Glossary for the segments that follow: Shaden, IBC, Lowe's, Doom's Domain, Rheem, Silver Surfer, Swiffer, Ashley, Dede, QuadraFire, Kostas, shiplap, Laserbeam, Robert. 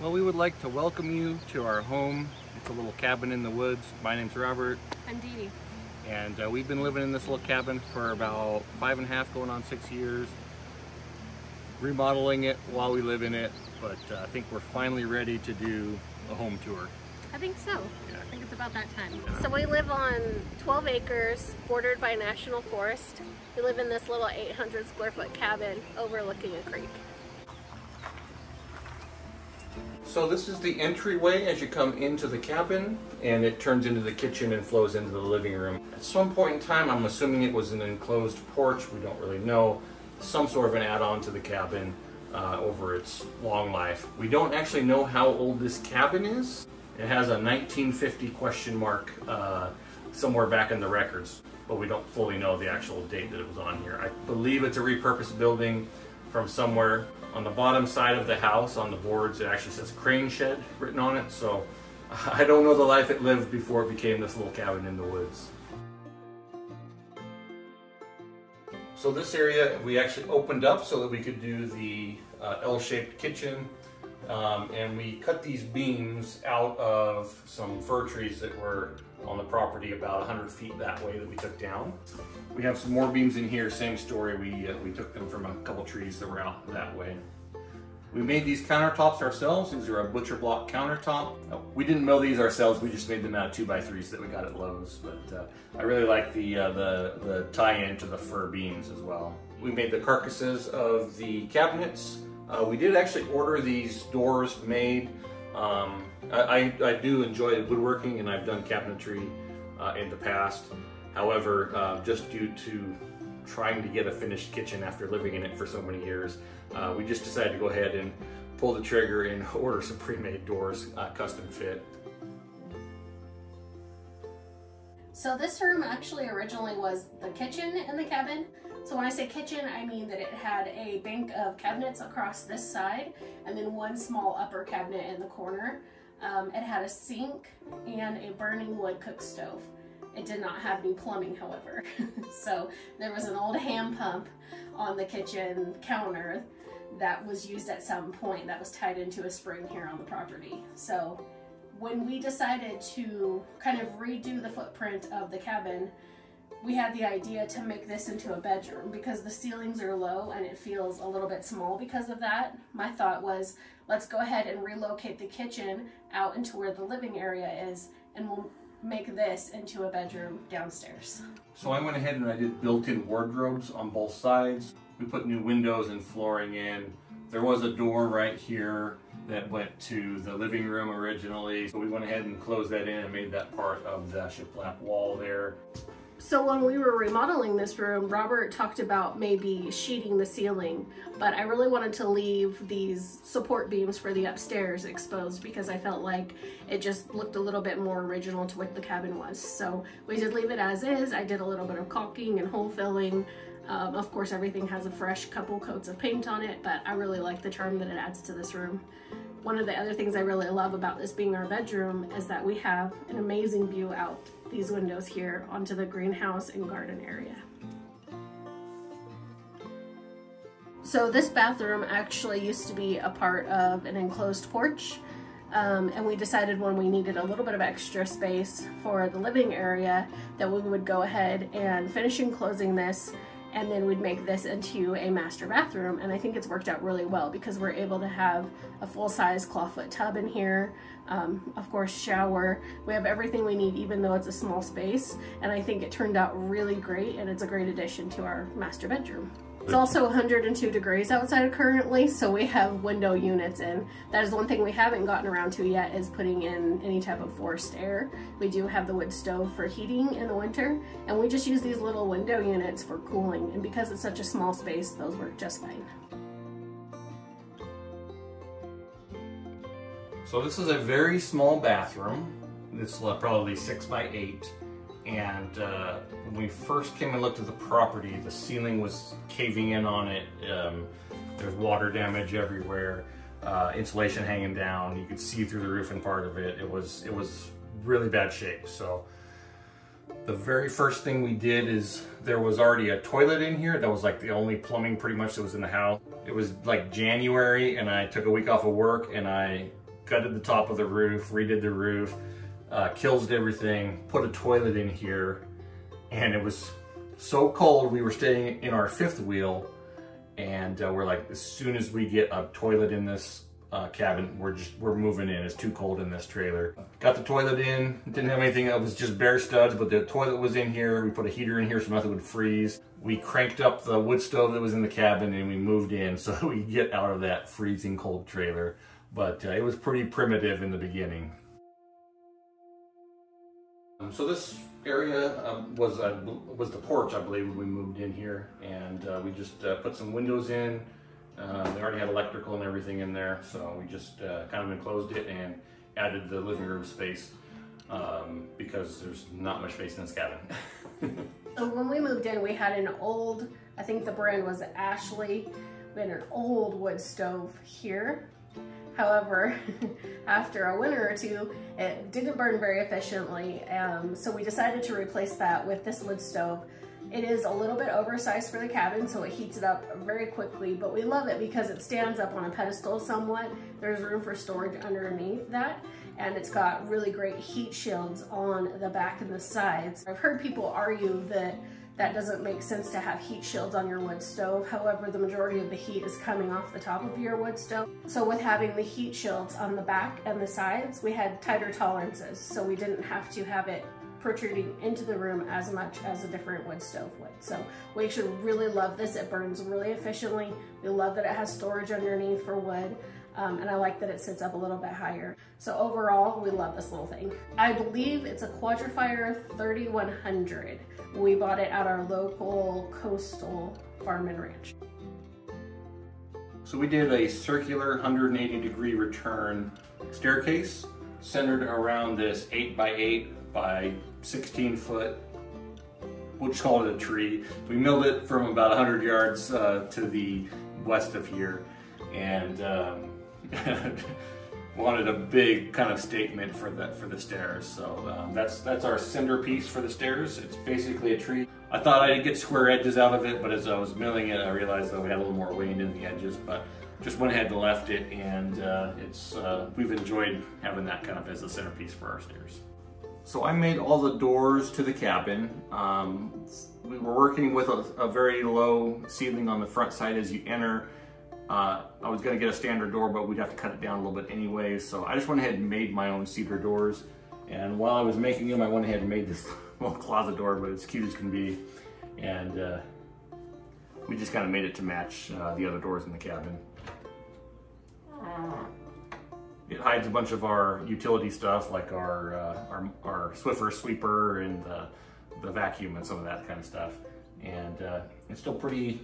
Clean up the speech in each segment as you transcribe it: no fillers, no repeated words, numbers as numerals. Well, we would like to welcome you to our home. It's a little cabin in the woods. My name's Robert. I'm Dede. And we've been living in this little cabin for about 5 and a half, going on 6 years. Remodeling it while we live in it, but I think we're finally ready to do a home tour. I think so. Yeah. I think it's about that time. Yeah. So we live on 12 acres bordered by National Forest. We live in this little 800 square foot cabin overlooking a creek. So this is the entryway as you come into the cabin, and it turns into the kitchen and flows into the living room. At some point in time, I'm assuming it was an enclosed porch, we don't really know, some sort of an add-on to the cabin over its long life. We don't actually know how old this cabin is. It has a 1950 question mark somewhere back in the records, but we don't fully know the actual date that it was on here. I believe it's a repurposed building from somewhere. On the bottom side of the house, on the boards, it actually says crane shed written on it, so I don't know the life it lived before it became this little cabin in the woods. So this area we actually opened up so that we could do the L-shaped kitchen, and we cut these beams out of some fir trees that were on the property about 100 feet that way that we took down. We have some more beams in here, same story, we took them from a couple trees that were out that way. We made these countertops ourselves. These are a butcher block countertop. We didn't mill these ourselves. We just made them out of 2x3s that we got at Lowe's. But I really like the tie-in to the fir beams as well. We made the carcasses of the cabinets. We did actually order these doors made. I do enjoy woodworking, and I've done cabinetry in the past. However, just due to trying to get a finished kitchen after living in it for so many years, we just decided to go ahead and pull the trigger and order some pre-made doors, custom fit. So this room actually originally was the kitchen in the cabin. So when I say kitchen, I mean that it had a bank of cabinets across this side and then one small upper cabinet in the corner. It had a sink and a burning wood cook stove. It did not have any plumbing, however. So there was an old hand pump on the kitchen counter that was used at some point that was tied into a spring here on the property. So when we decided to kind of redo the footprint of the cabin, we had the idea to make this into a bedroom because the ceilings are low and it feels a little bit small because of that. My thought was, let's go ahead and relocate the kitchen out into where the living area is, and we'll make this into a bedroom downstairs. So I went ahead and I did built-in wardrobes on both sides. We put new windows and flooring in. There was a door right here that went to the living room originally. So we went ahead and closed that in and made that part of the shiplap wall there. So when we were remodeling this room, Robert talked about maybe sheeting the ceiling, but I really wanted to leave these support beams for the upstairs exposed because I felt like it just looked a little bit more original to what the cabin was. So we did leave it as is. I did a little bit of caulking and hole filling. Of course, everything has a fresh couple coats of paint on it, but I really like the charm that it adds to this room. One of the other things I really love about this being our bedroom is that we have an amazing view out these windows here onto the greenhouse and garden area. So this bathroom actually used to be a part of an enclosed porch, and we decided when we needed a little bit of extra space for the living area that we would go ahead and finish enclosing this, and then we'd make this into a master bathroom. And I think it's worked out really well because we're able to have a full-size clawfoot tub in here, of course shower. We have everything we need even though it's a small space, and I think it turned out really great, and it's a great addition to our master bedroom. It's also 102 degrees outside currently, so we have window units in. That is one thing we haven't gotten around to yet, is putting in any type of forced air. We do have the wood stove for heating in the winter, and we just use these little window units for cooling, and because it's such a small space, those work just fine. So this is a very small bathroom. It's probably 6 by 8. And when we first came and looked at the property, the ceiling was caving in on it. There's water damage everywhere, insulation hanging down. You could see through the roofing part of it. It was really bad shape. So the very first thing we did is, there was already a toilet in here. That was like the only plumbing pretty much that was in the house. It was like January, and I took a week off of work, and I gutted the top of the roof, redid the roof, kills everything, put a toilet in here, and it was so cold we were staying in our fifth wheel, and we're like, as soon as we get a toilet in this cabin, we're moving in. It's too cold in this trailer. Got the toilet in, didn't have anything. It was just bare studs, but the toilet was in here. We put a heater in here so nothing would freeze. We cranked up the wood stove that was in the cabin and we moved in so that we could get out of that freezing cold trailer. But it was pretty primitive in the beginning. So this area was the porch, I believe, when we moved in here, and we just put some windows in. They already had electrical and everything in there, so we just kind of enclosed it and added the living room space because there's not much space in this cabin. So when we moved in, we had an old, I think the brand was Ashley, we had an old wood stove here. However, after a winter or two, it didn't burn very efficiently, so we decided to replace that with this wood stove. It is a little bit oversized for the cabin, so it heats it up very quickly, but we love it because it stands up on a pedestal somewhat. There's room for storage underneath that, and it's got really great heat shields on the back and the sides. I've heard people argue that that doesn't make sense to have heat shields on your wood stove. However, the majority of the heat is coming off the top of your wood stove. So with having the heat shields on the back and the sides, we had tighter tolerances, so we didn't have to have it protruding into the room as much as a different wood stove would. So we actually really love this. It burns really efficiently. We love that it has storage underneath for wood, and I like that it sits up a little bit higher. So overall, we love this little thing. I believe it's a QuadraFire 3100. We bought it at our local coastal farm and ranch. So we did a circular 180-degree return staircase centered around this 8 by 8 by 16 foot, we'll just call it a tree. We milled it from about 100 yards to the west of here, and wanted a big kind of statement for the stairs. So that's our centerpiece for the stairs. It's basically a tree. I thought I'd get square edges out of it, but as I was milling it, I realized that we had a little more weight in the edges, but just went ahead and left it, and we've enjoyed having that kind of as a centerpiece for our stairs. So I made all the doors to the cabin. We were working with a very low ceiling on the front side as you enter. I was gonna get a standard door, but we'd have to cut it down a little bit anyway. So I just went ahead and made my own cedar doors. And while I was making them, I went ahead and made this little closet door, but it's cute as can be. And we just kind of made it to match the other doors in the cabin. It hides a bunch of our utility stuff, like our Swiffer sweeper and the vacuum and some of that kind of stuff. And it's still pretty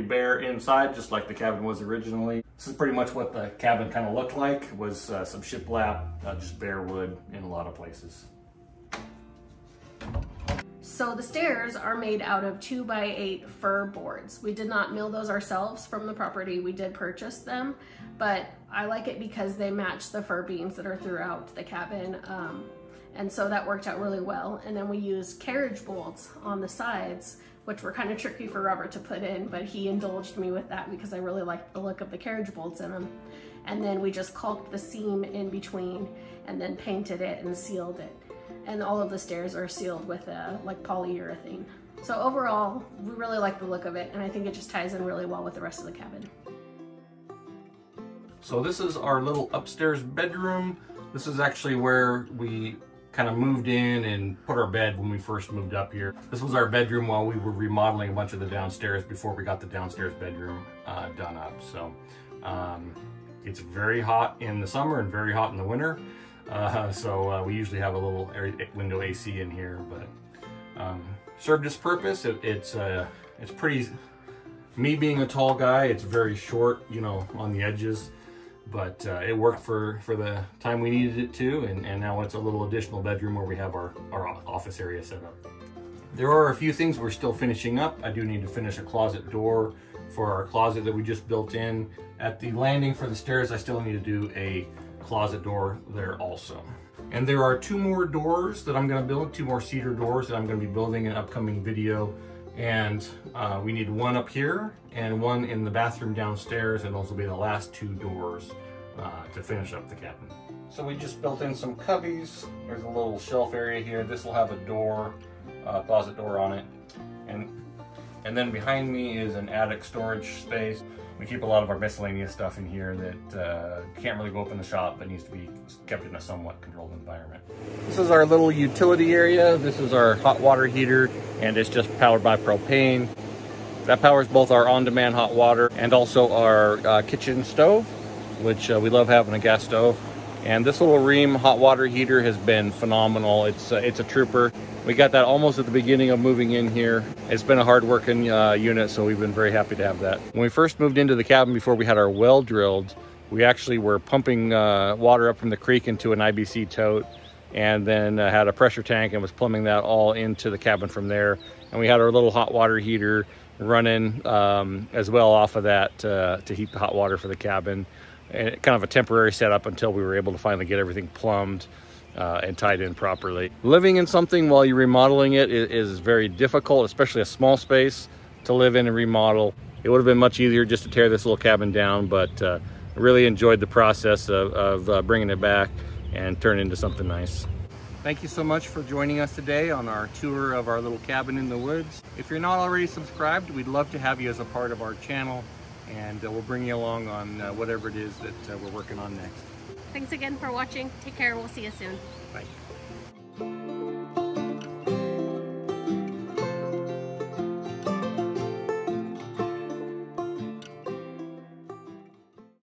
bare inside, just like the cabin was originally. This is pretty much what the cabin kind of looked like, was some shiplap, just bare wood in a lot of places. So the stairs are made out of 2x8 fir boards. We did not mill those ourselves from the property. We did purchase them, but I like it because they match the fir beams that are throughout the cabin. And so that worked out really well. And then we used carriage bolts on the sides, which were kind of tricky for Robert to put in, but he indulged me with that because I really liked the look of the carriage bolts in them. And then we just caulked the seam in between and then painted it and sealed it. And all of the stairs are sealed with like polyurethane. So overall, we really like the look of it, and I think it just ties in really well with the rest of the cabin. So this is our little upstairs bedroom. This is actually where we kind of moved in and put our bed when we first moved up here. This was our bedroom while we were remodeling a bunch of the downstairs before we got the downstairs bedroom done up. So it's very hot in the summer and very hot in the winter. We usually have a little window AC in here, but served its purpose. It's pretty, me being a tall guy, it's very short, you know, on the edges, but it worked for the time we needed it to, and now it's a little additional bedroom where we have our office area set up. There are a few things we're still finishing up. I do need to finish a closet door for our closet that we just built in. At the landing for the stairs, I still need to do a closet door there also. And there are two more doors that I'm going to build, two more cedar doors that I'm going to be building in an upcoming video. And we need one up here and one in the bathroom downstairs, and those will be the last two doors to finish up the cabin. So we just built in some cubbies. There's a little shelf area here. This will have a door, closet door on it. And then behind me is an attic storage space. We keep a lot of our miscellaneous stuff in here that can't really go up in the shop, but needs to be kept in a somewhat controlled environment. This is our little utility area. This is our hot water heater, and it's just powered by propane. That powers both our on-demand hot water and also our kitchen stove, which we love having a gas stove. And this little Rheem hot water heater has been phenomenal. It's a trooper. We got that almost at the beginning of moving in here. It's been a hard working unit, so we've been very happy to have that. When we first moved into the cabin before we had our well drilled, we actually were pumping water up from the creek into an IBC tote, and then had a pressure tank and was plumbing that all into the cabin from there. And we had our little hot water heater running as well off of that to heat the hot water for the cabin. And kind of a temporary setup until we were able to finally get everything plumbed and tied in properly. Living in something while you're remodeling it is very difficult, especially a small space to live in and remodel. It would have been much easier just to tear this little cabin down, but I really enjoyed the process of bringing it back and turn it into something nice. Thank you so much for joining us today on our tour of our little cabin in the woods. If you're not already subscribed, we'd love to have you as a part of our channel, and we'll bring you along on whatever it is that we're working on next. Thanks again for watching. Take care. We'll see you soon. Bye.